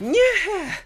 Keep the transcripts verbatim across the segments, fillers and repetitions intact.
Yeah.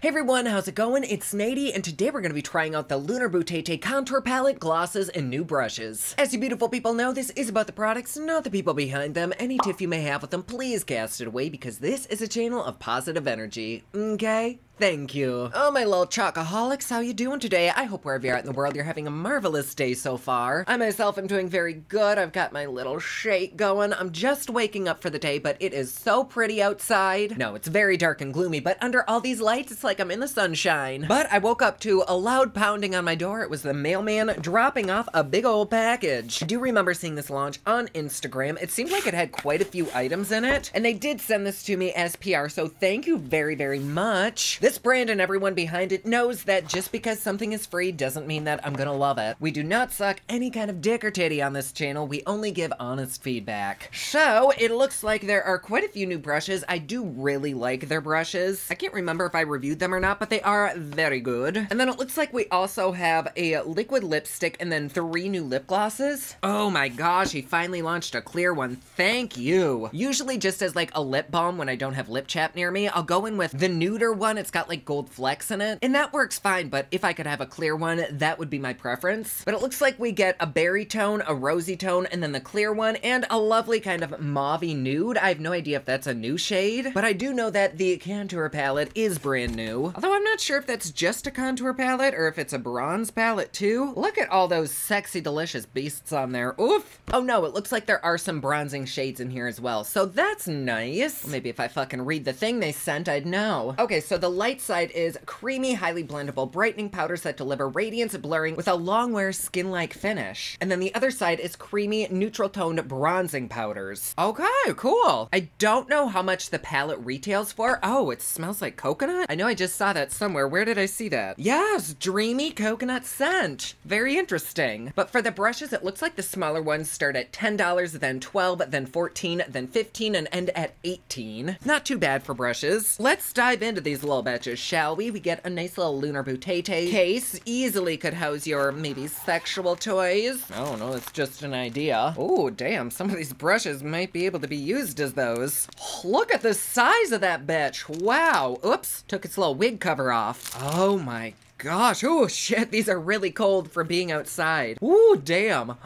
Hey everyone, how's it going? It's Nady, and today we're going to be trying out the Lunar Beauty contour palette, glosses, and new brushes. As you beautiful people know, this is about the products, not the people behind them. Any tiff you may have with them, please cast it away, because this is a channel of positive energy, okay? Thank you. Oh, my little chocoholics, how you doing today? I hope wherever you're at in the world, you're having a marvelous day so far. I myself am doing very good. I've got my little shake going. I'm just waking up for the day, but it is so pretty outside. No, it's very dark and gloomy, but under all these lights, it's like I'm in the sunshine. But I woke up to a loud pounding on my door. It was the mailman dropping off a big old package. I do remember seeing this launch on Instagram. It seemed like it had quite a few items in it, and they did send this to me as P R, so thank you very, very much. This brand and everyone behind it knows that just because something is free doesn't mean that I'm gonna love it. We do not suck any kind of dick or titty on this channel. We only give honest feedback. So, it looks like there are quite a few new brushes. I do really like their brushes. I can't remember if I reviewed them or not, but they are very good. And then it looks like we also have a liquid lipstick and then three new lip glosses. Oh my gosh, he finally launched a clear one. Thank you. Usually just as like a lip balm when I don't have lip chap near me, I'll go in with the neuter one. It's got like gold flecks in it, and that works fine, but if I could have a clear one, that would be my preference. But it looks like we get a berry tone, a rosy tone, and then the clear one, and a lovely kind of mauve-y nude. I have no idea if that's a new shade, but I do know that the contour palette is brand new, although I'm not sure if that's just a contour palette or if it's a bronze palette too. Look at all those sexy, delicious beasts on there. Oof! Oh no, it looks like there are some bronzing shades in here as well, so that's nice. Well, maybe if I fucking read the thing they sent, I'd know. Okay, so the light side is creamy, highly blendable brightening powders that deliver radiance and blurring with a long wear skin-like finish. And then the other side is creamy, neutral-toned bronzing powders. Okay, cool. I don't know how much the palette retails for. Oh, it smells like coconut? I know I just saw that somewhere. Where did I see that? Yes, dreamy coconut scent. Very interesting. But for the brushes, it looks like the smaller ones start at ten dollars, then twelve dollars, then fourteen dollars, then fifteen dollars, and end at eighteen dollars. Not too bad for brushes. Let's dive into these little bits, shall we? We get a nice little Lunar Booty case. Easily could house your maybe sexual toys. I don't know, it's just an idea. Oh, damn, some of these brushes might be able to be used as those. Look at the size of that bitch. Wow. Oops, took its little wig cover off. Oh my gosh. Oh shit, these are really cold for being outside. Ooh, damn.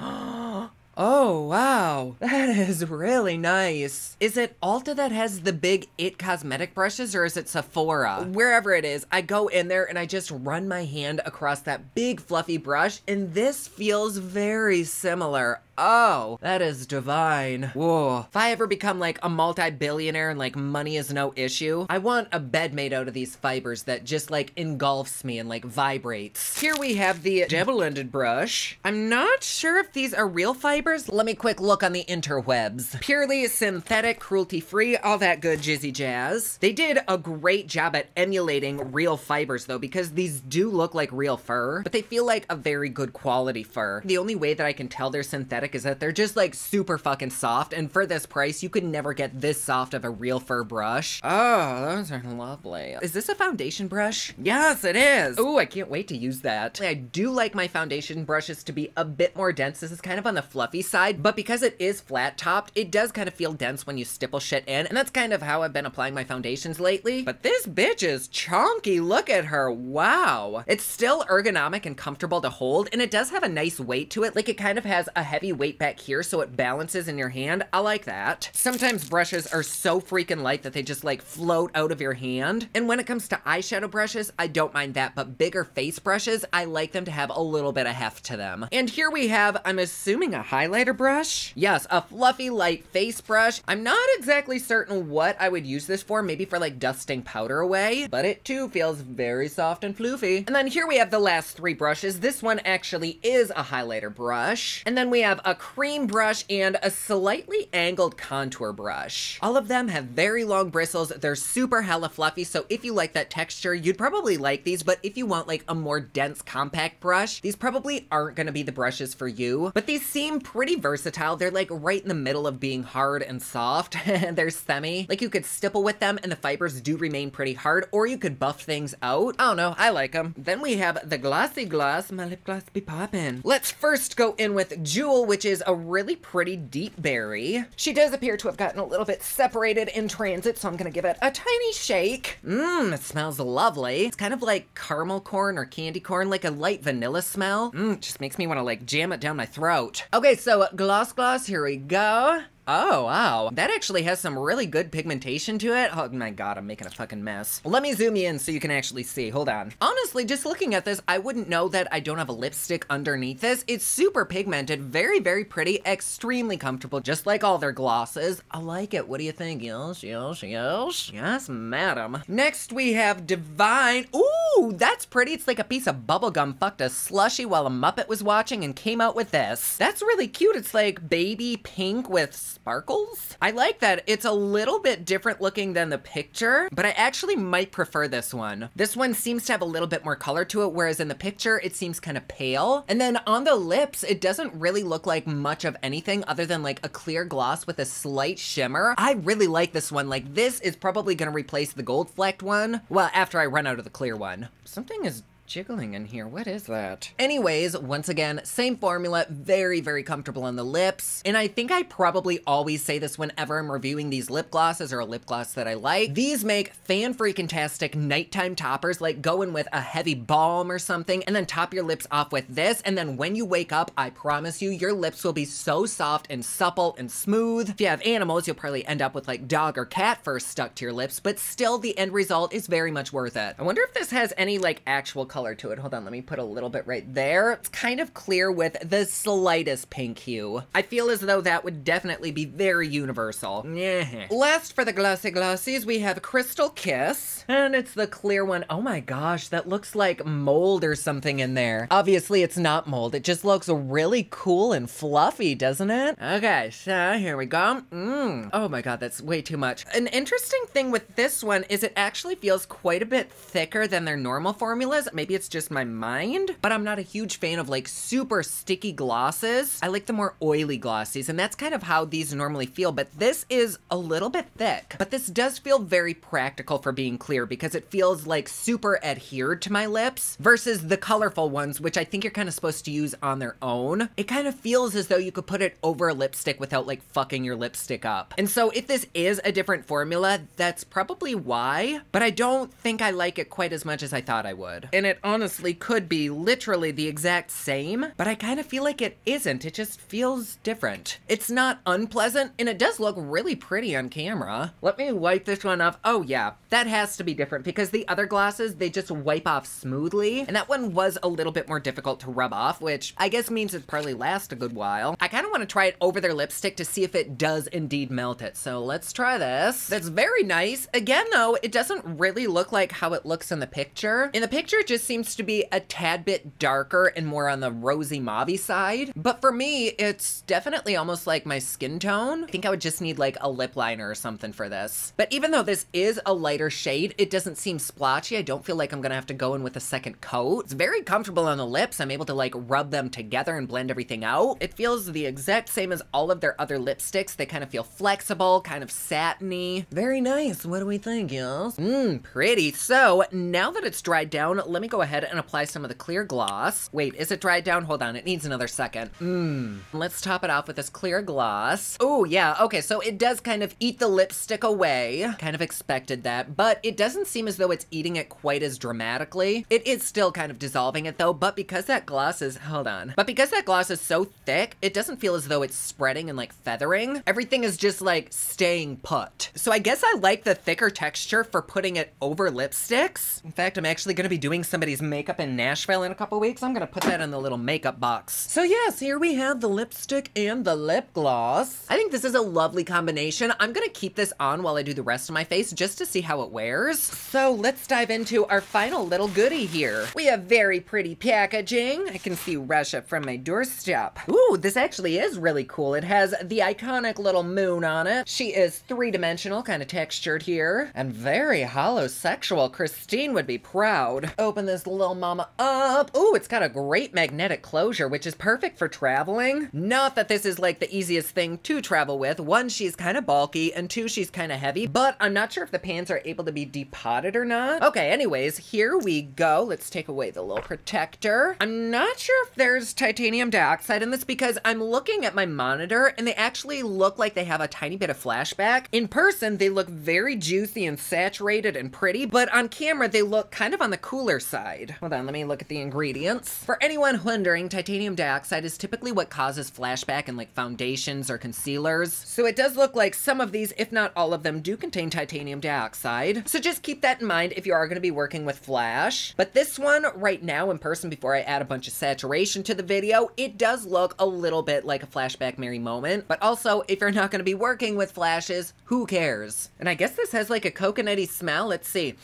Oh, wow. That is really nice. Is it Ulta that has the big It cosmetic brushes, or is it Sephora? Wherever it is, I go in there and I just run my hand across that big fluffy brush, and this feels very similar. Oh, that is divine. Whoa. If I ever become like a multi-billionaire and like money is no issue, I want a bed made out of these fibers that just like engulfs me and like vibrates. Here we have the double-ended brush. I'm not sure if these are real fibers. Let me quick look on the interwebs. Purely synthetic, cruelty-free, all that good jizzy jazz. They did a great job at emulating real fibers though, because these do look like real fur, but they feel like a very good quality fur. The only way that I can tell they're synthetic is that they're just like super fucking soft, and for this price you could never get this soft of a real fur brush. Oh, those are lovely. Is this a foundation brush? Yes, it is. Oh, I can't wait to use that. I do like my foundation brushes to be a bit more dense. This is kind of on the fluffy side, but because it is flat topped, it does kind of feel dense when you stipple shit in, and that's kind of how I've been applying my foundations lately. But this bitch is chunky. Look at her. Wow. It's still ergonomic and comfortable to hold, and it does have a nice weight to it. Like it kind of has a heavy weight back here, so it balances in your hand. I like that. Sometimes brushes are so freaking light that they just like float out of your hand. And when it comes to eyeshadow brushes, I don't mind that, but bigger face brushes, I like them to have a little bit of heft to them. And here we have, I'm assuming, a highlighter brush. Yes, a fluffy light face brush. I'm not exactly certain what I would use this for. Maybe for like dusting powder away, but it too feels very soft and floofy. And then here we have the last three brushes. This one actually is a highlighter brush. And then we have a cream brush and a slightly angled contour brush. All of them have very long bristles. They're super hella fluffy, so if you like that texture, you'd probably like these, but if you want like a more dense compact brush, these probably aren't gonna be the brushes for you. But these seem pretty versatile. They're like right in the middle of being hard and soft. They're semi. Like you could stipple with them and the fibers do remain pretty hard, or you could buff things out. I don't know, I like them. Then we have the glossy gloss. My lip gloss be poppin'. Let's first go in with Jewel which is a really pretty deep berry. She does appear to have gotten a little bit separated in transit, so I'm gonna give it a tiny shake. Mmm, it smells lovely. It's kind of like caramel corn or candy corn, like a light vanilla smell. Mmm, it just makes me wanna like jam it down my throat. Okay, so gloss gloss, here we go. Oh, wow. That actually has some really good pigmentation to it. Oh my God, I'm making a fucking mess. Let me zoom you in so you can actually see. Hold on. Honestly, just looking at this, I wouldn't know that I don't have a lipstick underneath this. It's super pigmented, very, very pretty, extremely comfortable, just like all their glosses. I like it. What do you think? Yes, yes, yes. Yes, madam. Next, we have Divine. Ooh, that's pretty. It's like a piece of bubblegum fucked a slushie while a Muppet was watching and came out with this. That's really cute. It's like baby pink with sparkles. I like that. It's a little bit different looking than the picture, but I actually might prefer this one. This one seems to have a little bit more color to it, whereas in the picture, it seems kind of pale. And then on the lips, it doesn't really look like much of anything other than like a clear gloss with a slight shimmer. I really like this one. Like this is probably gonna replace the gold flecked one. Well, after I run out of the clear one. Something is jiggling in here. What is that? Anyways, once again, same formula, very, very comfortable on the lips. And I think I probably always say this whenever I'm reviewing these lip glosses or a lip gloss that I like. These make fan-freaking-tastic nighttime toppers, like go in with a heavy balm or something and then top your lips off with this. And then when you wake up, I promise you, your lips will be so soft and supple and smooth. If you have animals, you'll probably end up with like dog or cat fur stuck to your lips, but still the end result is very much worth it. I wonder if this has any like actual color Color to it. Hold on, let me put a little bit right there. It's kind of clear with the slightest pink hue. I feel as though that would definitely be very universal. Yeah. Last for the glossy glossies, we have Crystal Kiss, and it's the clear one. Oh my gosh, that looks like mold or something in there. Obviously, it's not mold. It just looks really cool and fluffy, doesn't it? Okay, so here we go. Mmm. Oh my God, that's way too much. An interesting thing with this one is it actually feels quite a bit thicker than their normal formulas. Maybe Maybe it's just my mind, but I'm not a huge fan of like super sticky glosses. I like the more oily glossies, and that's kind of how these normally feel, but this is a little bit thick. But this does feel very practical for being clear because it feels like super adhered to my lips versus the colorful ones, which I think you're kind of supposed to use on their own. It kind of feels as though you could put it over a lipstick without like fucking your lipstick up. And so if this is a different formula, that's probably why, but I don't think I like it quite as much as I thought I would. And it honestly could be literally the exact same, but I kind of feel like it isn't. It just feels different. It's not unpleasant, and it does look really pretty on camera. Let me wipe this one off. Oh yeah, that has to be different because the other glosses, they just wipe off smoothly, and that one was a little bit more difficult to rub off, which I guess means it probably lasts a good while. I kind of want to try it over their lipstick to see if it does indeed melt it, so let's try this. That's very nice. Again though, it doesn't really look like how it looks in the picture. In the picture, it just seems to be a tad bit darker and more on the rosy mauve-y side. But for me, it's definitely almost like my skin tone. I think I would just need like a lip liner or something for this. But even though this is a lighter shade, it doesn't seem splotchy. I don't feel like I'm gonna have to go in with a second coat. It's very comfortable on the lips. I'm able to like rub them together and blend everything out. It feels the exact same as all of their other lipsticks. They kind of feel flexible, kind of satiny. Very nice. What do we think, y'all? Mmm, pretty. So now that it's dried down, let me go ahead and apply some of the clear gloss. Wait, is it dried down? Hold on, it needs another second. Mmm. Let's top it off with this clear gloss. Oh yeah, okay, so it does kind of eat the lipstick away. Kind of expected that, but it doesn't seem as though it's eating it quite as dramatically. It is still kind of dissolving it though, but because that gloss is, hold on. But because that gloss is so thick, it doesn't feel as though it's spreading and like feathering. Everything is just like staying put. So I guess I like the thicker texture for putting it over lipsticks. In fact, I'm actually gonna be doing some somebody's makeup in Nashville in a couple weeks. I'm gonna put that in the little makeup box. So yes, here we have the lipstick and the lip gloss. I think this is a lovely combination. I'm gonna keep this on while I do the rest of my face just to see how it wears. So let's dive into our final little goodie here. We have very pretty packaging. I can see Russia from my doorstep. Ooh, this actually is really cool. It has the iconic little moon on it. She is three-dimensional, kind of textured here, and very holosexual. Christine would be proud. Open this little mama up. Ooh, it's got a great magnetic closure, which is perfect for traveling. Not that this is like the easiest thing to travel with. One, she's kind of bulky, and two, she's kind of heavy, but I'm not sure if the pans are able to be depotted or not. Okay, anyways, here we go. Let's take away the little protector. I'm not sure if there's titanium dioxide in this because I'm looking at my monitor and they actually look like they have a tiny bit of flashback. In person, they look very juicy and saturated and pretty, but on camera, they look kind of on the cooler side. Hold on, let me look at the ingredients. For anyone wondering, titanium dioxide is typically what causes flashback in like foundations or concealers. So it does look like some of these, if not all of them, do contain titanium dioxide. So just keep that in mind if you are gonna be working with flash. But this one right now in person, before I add a bunch of saturation to the video, it does look a little bit like a flashback Mary moment. But also, if you're not gonna be working with flashes, who cares? And I guess this has like a coconutty smell. Let's see.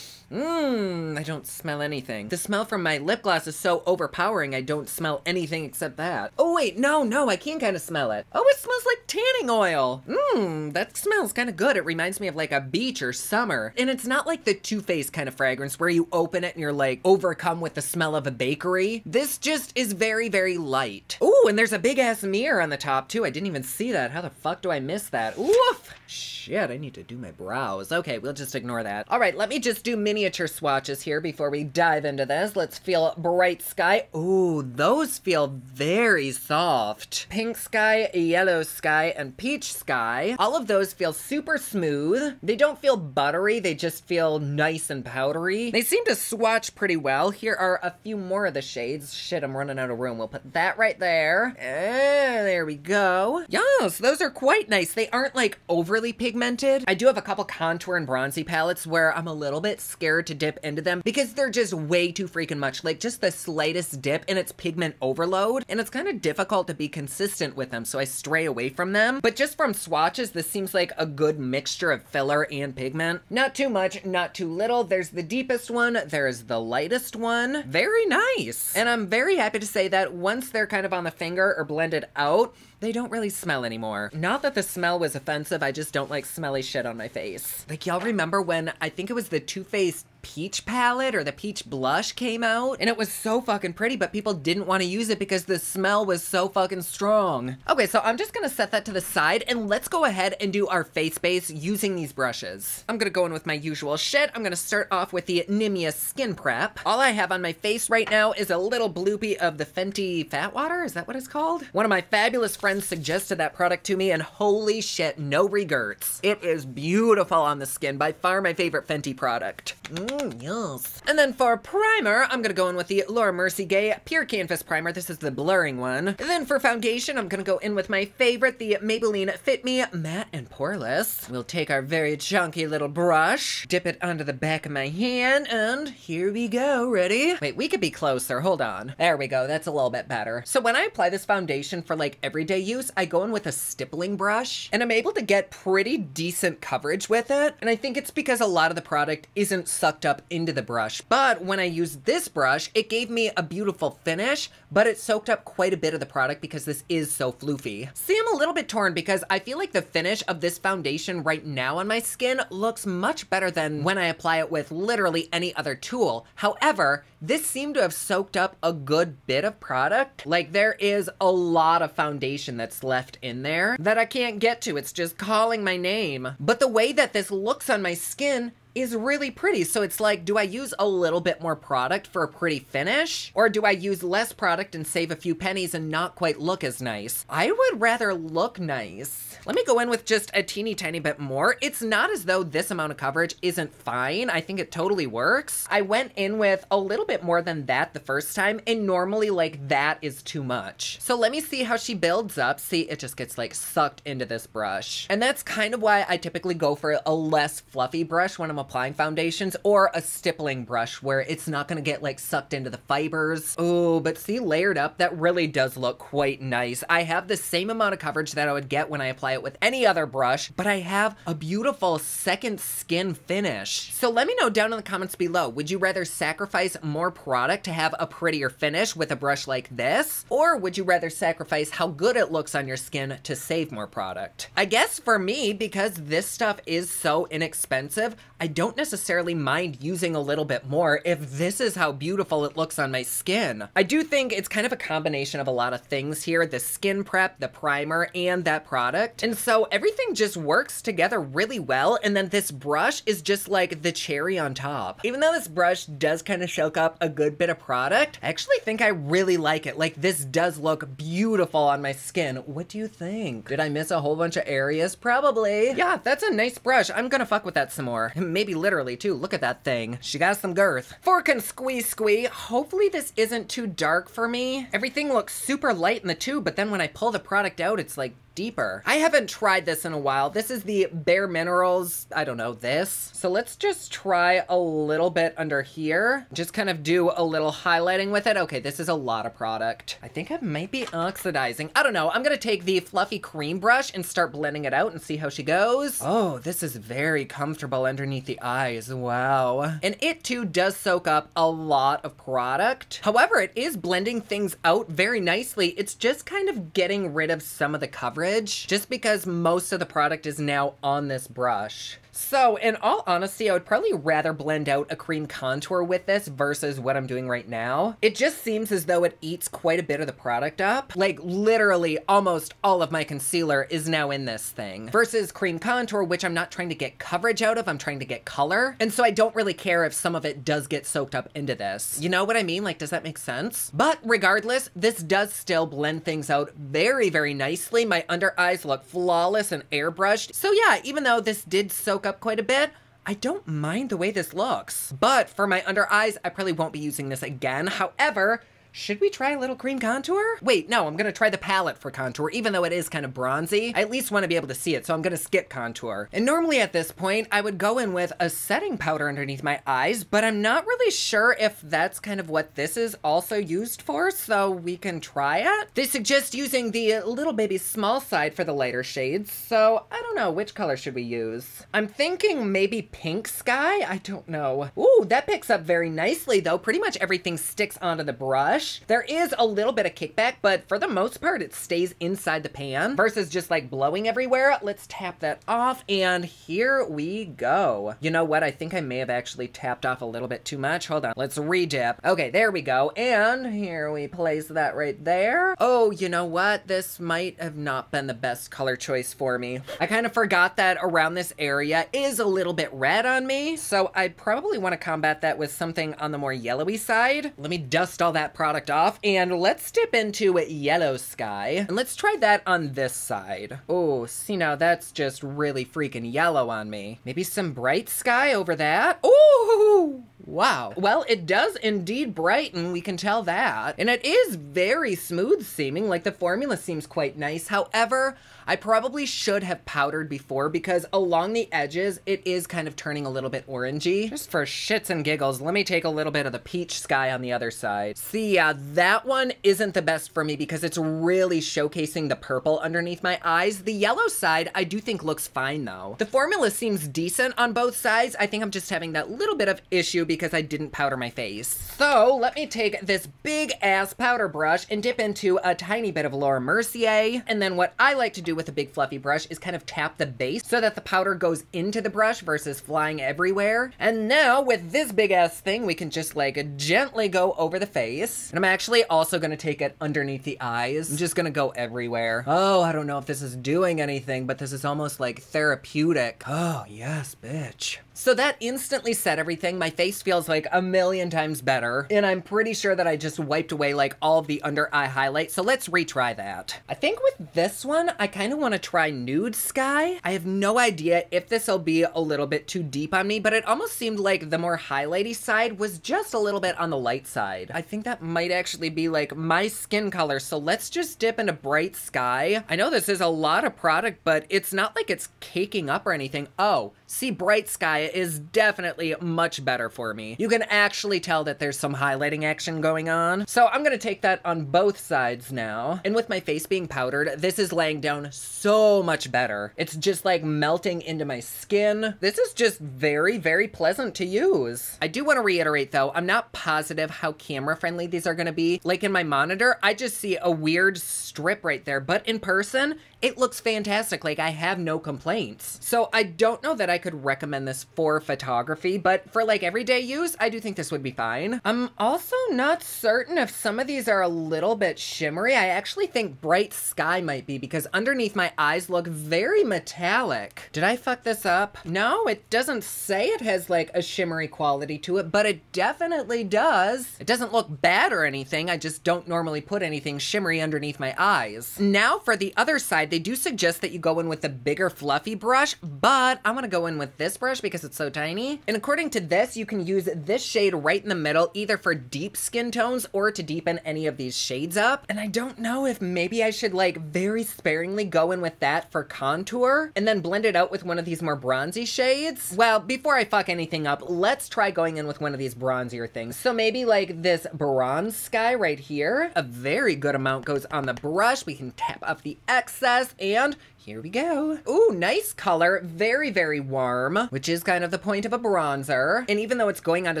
Mmm, I don't smell anything. The smell from my lip gloss is so overpowering, I don't smell anything except that. Oh wait, no, no, I can kind of smell it. Oh, it smells like tanning oil. Mmm, that smells kind of good. It reminds me of like a beach or summer. And it's not like the Too Faced kind of fragrance where you open it and you're like overcome with the smell of a bakery. This just is very, very light. Ooh, and there's a big ass mirror on the top too. I didn't even see that. How the fuck do I miss that? Woof! Shit, I need to do my brows. Okay, we'll just ignore that. All right, let me just do mini miniature swatches here before we dive into this. Let's feel bright sky. Ooh, those feel very soft. Pink sky, yellow sky, and peach sky. All of those feel super smooth. They don't feel buttery. They just feel nice and powdery. They seem to swatch pretty well. Here are a few more of the shades. Shit, I'm running out of room. We'll put that right there. Ah, there we go. Yes, those are quite nice. They aren't like overly pigmented. I do have a couple contour and bronzy palettes where I'm a little bit scared to dip into them because they're just way too freaking much. Like just the slightest dip and it's pigment overload and it's kind of difficult to be consistent with them, so I stray away from them. But just from swatches, this seems like a good mixture of filler and pigment. Not too much, not too little. There's the deepest one, there's the lightest one. Very nice. And I'm very happy to say that once they're kind of on the finger or blended out, they don't really smell anymore. Not that the smell was offensive, I just don't like smelly shit on my face. Like y'all remember when, I think it was the Too Faced peach palette or the peach blush came out and it was so fucking pretty, but people didn't want to use it because the smell was so fucking strong. Okay, so I'm just gonna set that to the side and let's go ahead and do our face base using these brushes. I'm gonna go in with my usual shit. I'm gonna start off with the Nimia Skin Prep. All I have on my face right now is a little bloopy of the Fenty Fat Water. Is that what it's called? One of my fabulous friends suggested that product to me and holy shit, no regrets. It is beautiful on the skin. By far my favorite Fenty product. Mm, yes. And then for primer, I'm gonna go in with the Laura Mercier Pure Canvas Primer. This is the blurring one. And then for foundation, I'm gonna go in with my favorite, the Maybelline Fit Me Matte and Poreless. We'll take our very chunky little brush, dip it onto the back of my hand, and here we go, ready? Wait, we could be closer, hold on. There we go, that's a little bit better. So when I apply this foundation for like everyday use, I go in with a stippling brush, and I'm able to get pretty decent coverage with it. And I think it's because a lot of the product isn't sucked up into the brush. But when I used this brush, it gave me a beautiful finish, but it soaked up quite a bit of the product because this is so floofy. See, I'm a little bit torn because I feel like the finish of this foundation right now on my skin looks much better than when I apply it with literally any other tool. However, this seemed to have soaked up a good bit of product. Like there is a lot of foundation that's left in there that I can't get to. It's just calling my name. But the way that this looks on my skin is really pretty. So it's like, do I use a little bit more product for a pretty finish? Or do I use less product and save a few pennies and not quite look as nice? I would rather look nice. Let me go in with just a teeny tiny bit more. It's not as though this amount of coverage isn't fine. I think it totally works. I went in with a little bit more than that the first time, and normally like that is too much. So let me see how she builds up. See, it just gets like sucked into this brush. And that's kind of why I typically go for a less fluffy brush when I'm applying foundations, or a stippling brush where it's not gonna get like sucked into the fibers. Oh, but see, layered up, that really does look quite nice. I have the same amount of coverage that I would get when I apply it with any other brush, but I have a beautiful second skin finish. So let me know down in the comments below, would you rather sacrifice more product to have a prettier finish with a brush like this? Or would you rather sacrifice how good it looks on your skin to save more product? I guess for me, because this stuff is so inexpensive, I don't necessarily mind using a little bit more if this is how beautiful it looks on my skin. I do think it's kind of a combination of a lot of things here, the skin prep, the primer, and that product. And so everything just works together really well. And then this brush is just like the cherry on top. Even though this brush does kind of soak up a good bit of product, I actually think I really like it. Like, this does look beautiful on my skin. What do you think? Did I miss a whole bunch of areas? Probably. Yeah, that's a nice brush. I'm gonna fuck with that some more. Maybe literally too. Look at that thing. She got some girth. Fork and squeeze squee. Hopefully this isn't too dark for me. Everything looks super light in the tube, but then when I pull the product out, it's like deeper. I haven't tried this in a while. This is the Bare Minerals, I don't know, this. So let's just try a little bit under here. Just kind of do a little highlighting with it. Okay, this is a lot of product. I think I might be oxidizing. I don't know. I'm gonna take the fluffy cream brush and start blending it out and see how she goes. Oh, this is very comfortable underneath the eyes. Wow. And it too does soak up a lot of product. However, it is blending things out very nicely. It's just kind of getting rid of some of the coverage, just because most of the product is now on this brush. So in all honesty, I would probably rather blend out a cream contour with this versus what I'm doing right now. It just seems as though it eats quite a bit of the product up. Like, literally almost all of my concealer is now in this thing versus cream contour, which I'm not trying to get coverage out of. I'm trying to get color. And so I don't really care if some of it does get soaked up into this. You know what I mean? Like, does that make sense? But regardless, this does still blend things out very, very nicely. My under eyes look flawless and airbrushed. So yeah, even though this did soak up quite a bit, I don't mind the way this looks. But for my under eyes, I probably won't be using this again. However, should we try a little cream contour? Wait, no, I'm gonna try the palette for contour, even though it is kind of bronzy. I at least wanna be able to see it, so I'm gonna skip contour. And normally at this point, I would go in with a setting powder underneath my eyes, but I'm not really sure if that's kind of what this is also used for, so we can try it. They suggest using the Little Baby Small side for the lighter shades, so I don't know, which color should we use? I'm thinking maybe Pink Sky? I don't know. Ooh, that picks up very nicely though. Pretty much everything sticks onto the brush. There is a little bit of kickback, but for the most part, it stays inside the pan versus just like blowing everywhere. Let's tap that off, and here we go. You know what? I think I may have actually tapped off a little bit too much. Hold on. Let's re-dip. Okay, there we go. And here we place that right there. Oh, you know what? This might have not been the best color choice for me. I kind of forgot that around this area is a little bit red on me, so I probably want to combat that with something on the more yellowy side. Let me dust all that product off, and let's dip into Yellow Sky, and let's try that on this side. Oh, see, now that's just really freaking yellow on me. Maybe some Bright Sky over that. Ooh, wow. Well, it does indeed brighten, we can tell that, and it is very smooth seeming. Like, the formula seems quite nice. However, I probably should have powdered before, because along the edges it is kind of turning a little bit orangey. Just for shits and giggles, let me take a little bit of the Peach Sky on the other side. See, yeah, that one isn't the best for me because it's really showcasing the purple underneath my eyes. The yellow side I do think looks fine though. The formula seems decent on both sides. I think I'm just having that little bit of issue because I didn't powder my face. So let me take this big ass powder brush and dip into a tiny bit of Laura Mercier. And then what I like to do with a big fluffy brush is kind of tap the base so that the powder goes into the brush versus flying everywhere. And now with this big ass thing, we can just like gently go over the face. And I'm actually also gonna take it underneath the eyes. I'm just gonna go everywhere. Oh, I don't know if this is doing anything, but this is almost like therapeutic. Oh yes, bitch. So that instantly set everything. My face feels like a million times better. And I'm pretty sure that I just wiped away like all of the under eye highlight. So let's retry that. I think with this one, I kind of want to try Nude Sky. I have no idea if this will be a little bit too deep on me, but it almost seemed like the more highlighty side was just a little bit on the light side. I think that might actually be like my skin color. So let's just dip into Bright Sky. I know this is a lot of product, but it's not like it's caking up or anything. Oh, see, Bright Sky is definitely much better for me. me. You can actually tell that there's some highlighting action going on. So I'm gonna take that on both sides now. And with my face being powdered, this is laying down so much better. It's just like melting into my skin. This is just very, very pleasant to use. I do wanna reiterate though, I'm not positive how camera friendly these are gonna be. Like in my monitor, I just see a weird strip right there, but in person, it looks fantastic. Like I have no complaints. So I don't know that I could recommend this for photography, but for like everyday use, I do think this would be fine. I'm also not certain if some of these are a little bit shimmery. I actually think bright sky might be because underneath my eyes look very metallic. Did I fuck this up? No, it doesn't say it has like a shimmery quality to it, but it definitely does. It doesn't look bad or anything. I just don't normally put anything shimmery underneath my eyes. Now for the other side, they do suggest that you go in with the bigger fluffy brush, but I'm gonna go in with this brush because it's so tiny. And according to this, you can use this shade right in the middle, either for deep skin tones or to deepen any of these shades up. And I don't know if maybe I should like very sparingly go in with that for contour and then blend it out with one of these more bronzy shades. Well, before I fuck anything up, let's try going in with one of these bronzier things. So maybe like this bronze sky right here. A very good amount goes on the brush. We can tap up the excess and here we go. Ooh, nice color. Very, very warm, which is kind of the point of a bronzer. And even though it's going onto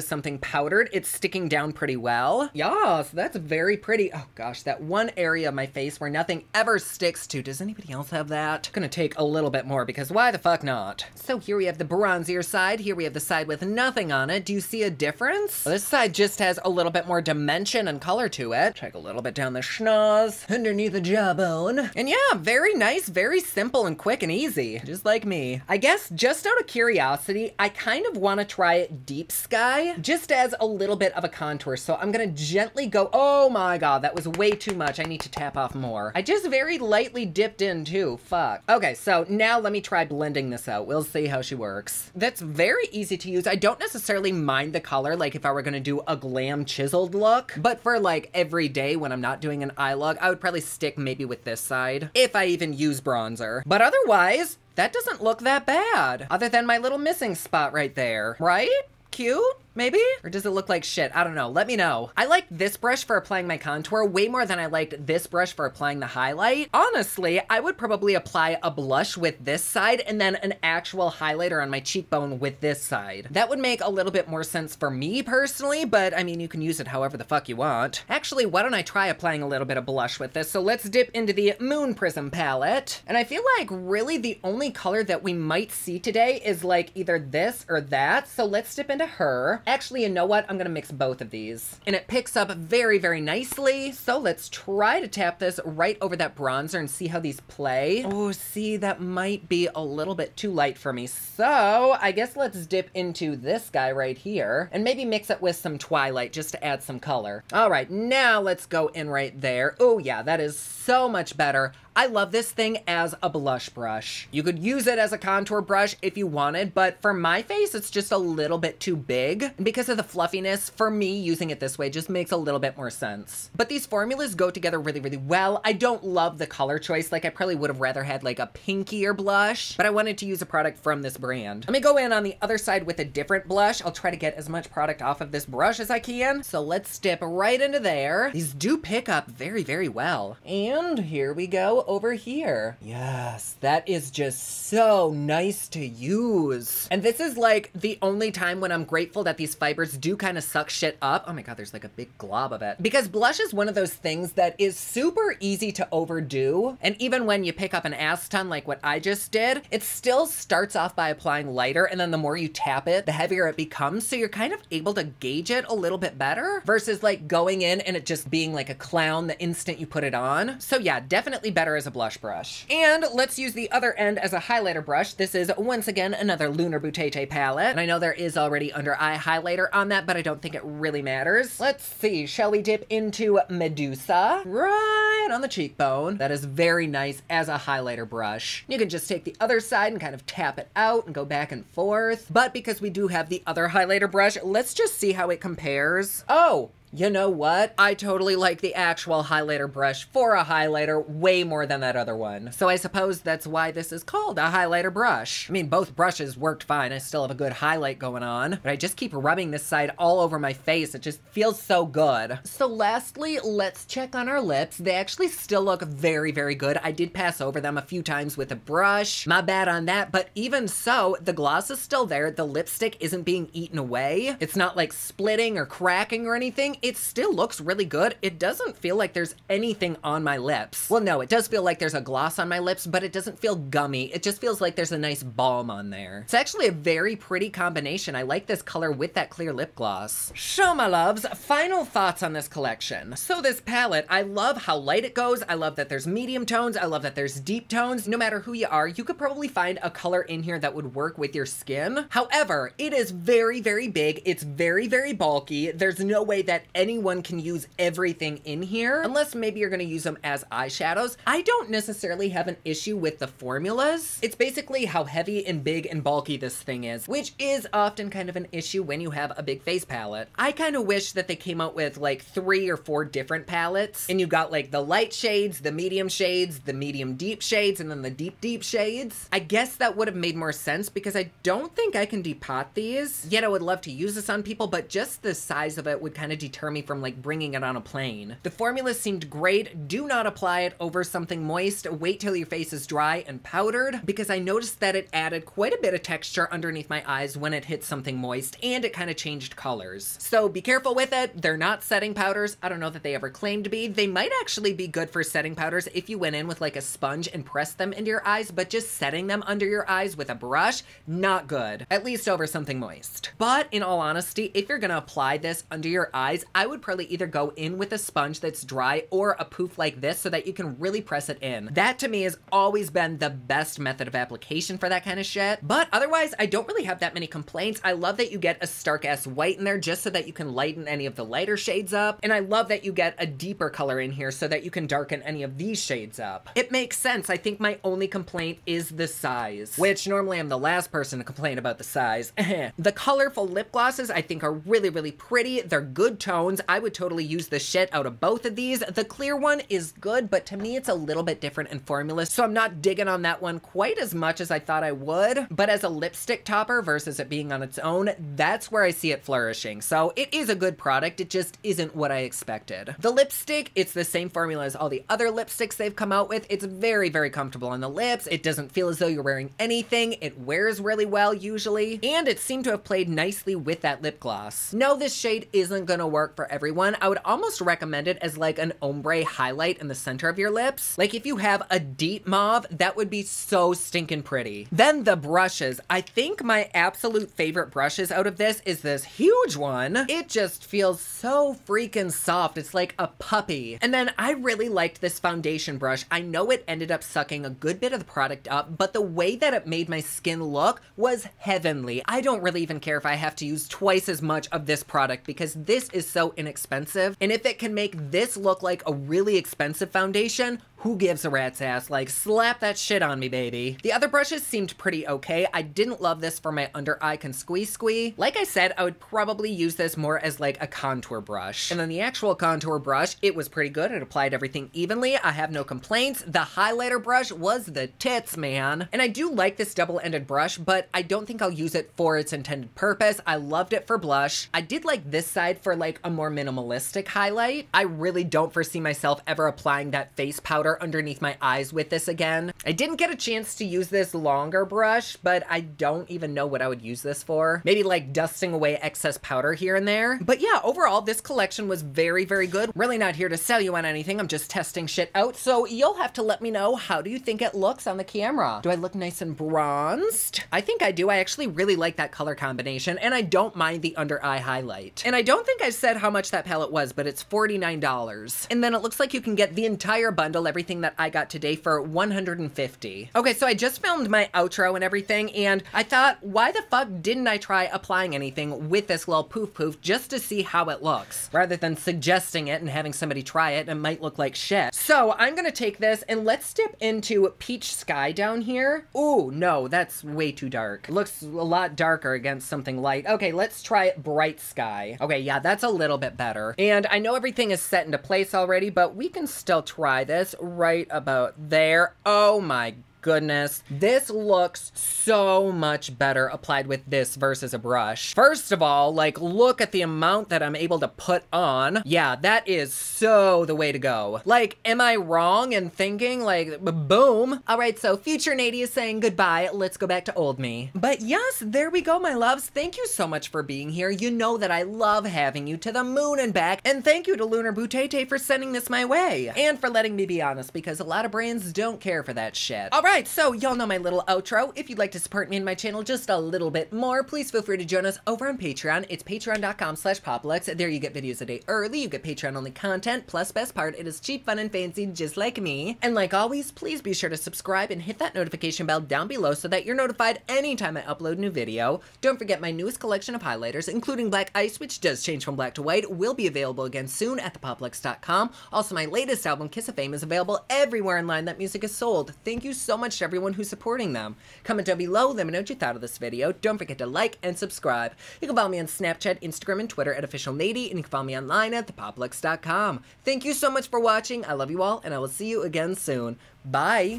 something powdered, it's sticking down pretty well. Yes, that's very pretty. Oh gosh, that one area of my face where nothing ever sticks to. Does anybody else have that? Gonna take a little bit more because why the fuck not? So here we have the bronzier side. Here we have the side with nothing on it. Do you see a difference? Well, this side just has a little bit more dimension and color to it. Check a little bit down the schnoz, underneath the jawbone. And yeah, very nice, very simple and quick and easy, just like me. I guess just out of curiosity, I kind of want to try deep sky just as a little bit of a contour. So I'm gonna gently go, oh my God, that was way too much. I need to tap off more. I just very lightly dipped in too, fuck. Okay, so now let me try blending this out. We'll see how she works. That's very easy to use. I don't necessarily mind the color, like if I were gonna do a glam chiseled look, but for like every day when I'm not doing an eye look, I would probably stick maybe with this side if I even use bronzer. But otherwise, that doesn't look that bad. Other than my little missing spot right there, right? Cute, maybe? Or does it look like shit? I don't know, let me know. I like this brush for applying my contour way more than I liked this brush for applying the highlight. Honestly, I would probably apply a blush with this side and then an actual highlighter on my cheekbone with this side. That would make a little bit more sense for me personally, but I mean, you can use it however the fuck you want. Actually, why don't I try applying a little bit of blush with this? So let's dip into the Moon Prism palette. And I feel like really the only color that we might see today is like either this or that. So let's dip into her. Actually, you know what? I'm gonna mix both of these. And it picks up very, very nicely. So let's try to tap this right over that bronzer and see how these play. Oh, see, that might be a little bit too light for me. So I guess let's dip into this guy right here and maybe mix it with some Twilight just to add some color. All right, now let's go in right there. Oh yeah, that is so much better. I love this thing as a blush brush. You could use it as a contour brush if you wanted, but for my face, it's just a little bit too big. And because of the fluffiness, for me, using it this way just makes a little bit more sense. But these formulas go together really, really well. I don't love the color choice. Like I probably would have rather had like a pinkier blush, but I wanted to use a product from this brand. Let me go in on the other side with a different blush. I'll try to get as much product off of this brush as I can. So let's dip right into there. These do pick up very, very well. And here we go. Over here. Yes, that is just so nice to use. And this is like the only time when I'm grateful that these fibers do kind of suck shit up. Oh my God, there's like a big glob of it. Because blush is one of those things that is super easy to overdo. And even when you pick up an ass ton like what I just did, it still starts off by applying lighter. And then the more you tap it, the heavier it becomes. So you're kind of able to gauge it a little bit better versus like going in and it just being like a clown the instant you put it on. So yeah, definitely better as a blush brush. And let's use the other end as a highlighter brush. This is once again another Lunar Beauty palette. And I know there is already under eye highlighter on that, but I don't think it really matters. Let's see, shall we dip into Medusa? Right on the cheekbone. That is very nice as a highlighter brush. You can just take the other side and kind of tap it out and go back and forth. But because we do have the other highlighter brush, let's just see how it compares. Oh, you know what? I totally like the actual highlighter brush for a highlighter way more than that other one. So I suppose that's why this is called a highlighter brush. I mean, both brushes worked fine. I still have a good highlight going on, but I just keep rubbing this side all over my face. It just feels so good. So lastly, let's check on our lips. They actually still look very, very good. I did pass over them a few times with a brush. My bad on that, but even so, the gloss is still there. The lipstick isn't being eaten away. It's not like splitting or cracking or anything. It still looks really good. It doesn't feel like there's anything on my lips. Well, no, it does feel like there's a gloss on my lips, but it doesn't feel gummy. It just feels like there's a nice balm on there. It's actually a very pretty combination. I like this color with that clear lip gloss. So my loves, final thoughts on this collection. So this palette, I love how light it goes. I love that there's medium tones. I love that there's deep tones. No matter who you are, you could probably find a color in here that would work with your skin. However, it is very, very big. It's very, very bulky. There's no way that anyone can use everything in here, unless maybe you're gonna use them as eyeshadows. I don't necessarily have an issue with the formulas. It's basically how heavy and big and bulky this thing is, which is often kind of an issue when you have a big face palette. I kind of wish that they came out with like three or four different palettes, and you got like the light shades, the medium shades, the medium deep shades, and then the deep deep shades. I guess that would have made more sense because I don't think I can depot these. Yet I would love to use this on people, but just the size of it would kind of deter me from like bringing it on a plane. The formula seemed great. Do not apply it over something moist. Wait till your face is dry and powdered, because I noticed that it added quite a bit of texture underneath my eyes when it hit something moist, and it kind of changed colors. So be careful with it. They're not setting powders. I don't know that they ever claimed to be. They might actually be good for setting powders if you went in with like a sponge and pressed them into your eyes, but just setting them under your eyes with a brush, not good. At least over something moist. But in all honesty, if you're gonna apply this under your eyes, I would probably either go in with a sponge that's dry or a poof like this so that you can really press it in. That to me has always been the best method of application for that kind of shit. But otherwise, I don't really have that many complaints. I love that you get a stark ass white in there just so that you can lighten any of the lighter shades up. And I love that you get a deeper color in here so that you can darken any of these shades up. It makes sense. I think my only complaint is the size, which normally I'm the last person to complain about the size. The colorful lip glosses I think are really, really pretty. They're good tones. I would totally use the shit out of both of these. The clear one is good, but to me it's a little bit different in formula, so I'm not digging on that one quite as much as I thought I would. But as a lipstick topper versus it being on its own, that's where I see it flourishing. So it is a good product. It just isn't what I expected. The lipstick, it's the same formula as all the other lipsticks they've come out with. It's very, very comfortable on the lips. It doesn't feel as though you're wearing anything. It wears really well usually, and it seemed to have played nicely with that lip gloss. No, this shade isn't gonna work for everyone. I would almost recommend it as like an ombre highlight in the center of your lips. Like if you have a deep mauve, that would be so stinking pretty. Then the brushes. I think my absolute favorite brushes out of this is this huge one. It just feels so freaking soft. It's like a puppy. And then I really liked this foundation brush. I know it ended up sucking a good bit of the product up, but the way that it made my skin look was heavenly. I don't really even care if I have to use twice as much of this product because this is so inexpensive. And if it can make this look like a really expensive foundation, who gives a rat's ass? Like, slap that shit on me, baby. The other brushes seemed pretty okay. I didn't love this for my under eye consquee-squee. Like I said, I would probably use this more as like a contour brush. And then the actual contour brush, it was pretty good. It applied everything evenly. I have no complaints. The highlighter brush was the tits, man. And I do like this double-ended brush, but I don't think I'll use it for its intended purpose. I loved it for blush. I did like this side for like a more minimalistic highlight. I really don't foresee myself ever applying that face powder underneath my eyes with this again. I didn't get a chance to use this longer brush, but I don't even know what I would use this for. Maybe like dusting away excess powder here and there. But yeah, overall, this collection was very, very good. Really not here to sell you on anything. I'm just testing shit out. So you'll have to let me know, how do you think it looks on the camera? Do I look nice and bronzed? I think I do. I actually really like that color combination, and I don't mind the under eye highlight. And I don't think I said how much that palette was, but it's forty-nine dollars. And then it looks like you can get the entire bundle, every everything that I got today, for one hundred fifty dollars. Okay, so I just filmed my outro and everything, and I thought, why the fuck didn't I try applying anything with this little poof poof just to see how it looks, rather than suggesting it and having somebody try it and it might look like shit. So I'm gonna take this and let's dip into Peach Sky down here. Ooh, no, that's way too dark. It looks a lot darker against something light. Okay, let's try Bright Sky. Okay, yeah, that's a little bit better. And I know everything is set into place already, but we can still try this right about there. Oh my God. Goodness, this looks so much better applied with this versus a brush. First of all, like, look at the amount that I'm able to put on. Yeah, that is so the way to go. Like, am I wrong in thinking, like, boom? All right, so future Nady is saying goodbye. Let's go back to old me. But yes, there we go, my loves. Thank you so much for being here. You know that I love having you to the moon and back. And thank you to Lunar Beauty for sending this my way. And for letting me be honest, because a lot of brands don't care for that shit. All right. Alright, so y'all know my little outro. If you'd like to support me and my channel just a little bit more, please feel free to join us over on Patreon. It's patreon dot com slash poplux. There you get videos a day early, you get Patreon-only content, plus best part, it is cheap, fun, and fancy, just like me. And like always, please be sure to subscribe and hit that notification bell down below so that you're notified anytime I upload a new video. Don't forget my newest collection of highlighters, including Black Ice, which does change from black to white, will be available again soon at the pop lux dot com. Also, my latest album, Kiss of Fame, is available everywhere online that music is sold. Thank you so much. much to everyone who's supporting them. Comment down below, let me know what you thought of this video. Don't forget to like and subscribe. You can follow me on Snapchat, Instagram, and Twitter at official nady, and you can follow me online at the pop lux dot com. Thank you so much for watching. I love you all, and I will see you again soon. Bye!